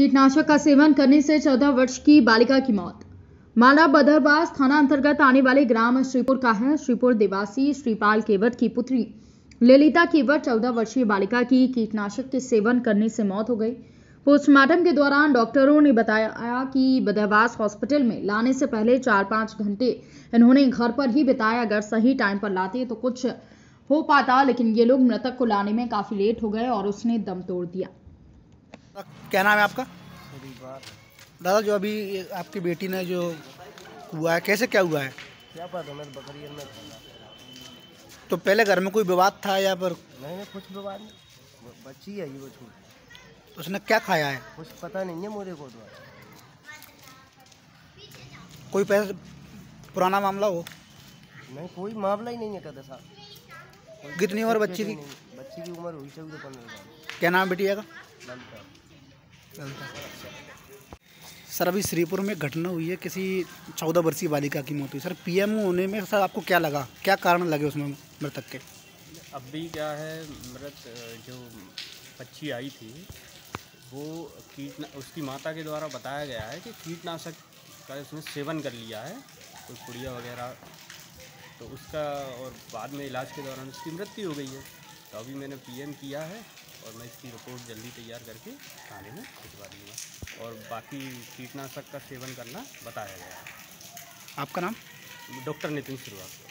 कीटनाशक का सेवन करने से 14 वर्ष की बालिका की मौत। माला बदरवास थाना अंतर्गत आने वाले ग्राम श्रीपुर का है। श्रीपुर निवासी श्रीपाल केवट की पुत्री ललिता केवट 14 वर्षीय बालिका की कीटनाशक के सेवन करने से मौत हो गई। पोस्टमार्टम के दौरान डॉक्टरों ने बताया कि बदरवास हॉस्पिटल में लाने से पहले 4-5 घंटे इन्होंने घर पर ही बिताया। अगर सही टाइम पर लाते तो कुछ हो पाता, लेकिन ये लोग मृतक को लाने में काफी लेट हो गए और उसने दम तोड़ दिया। क्या नाम है आपका? दादा, जो अभी आपकी बेटी ने जो हुआ है, कैसे क्या हुआ है? क्या पता, मैं बकरियन में था। तो पहले घर में कोई विवाद था या पर? नहीं, कुछ विवाद नहीं, बच्ची है ये, वो छोटी। तो उसने क्या खाया है कुछ पता नहीं है मुझे को। कोई पुराना मामला हो? नहीं, कोई मामला ही नहीं है कहते साहब। कितनी उम्र बच्ची की? बच्ची की उम्र हुई 14-15 साल। क्या नाम बेटी का? ललिता। सर, अभी श्रीपुर में घटना हुई है, किसी 14 वर्षीय बालिका की मौत हुई। सर, पीएमओ होने में सर आपको क्या लगा, क्या कारण लगे उसमें मृतक के? अब भी क्या है, मृत जो बच्ची आई थी वो उसकी माता के द्वारा बताया गया है कि कीटनाशक का उसने सेवन कर लिया है, कोई पुड़िया वगैरह, तो उसका और बाद में इलाज के दौरान उसकी मृत्यु हो गई है। तो अभी मैंने पीएम किया है और मैं इसकी रिपोर्ट जल्दी तैयार करके थाने में भिजवा दूँगा। और बाकी कीटनाशक का सेवन करना बताया गया है। आपका नाम? डॉक्टर नितिन श्रीवास्तव।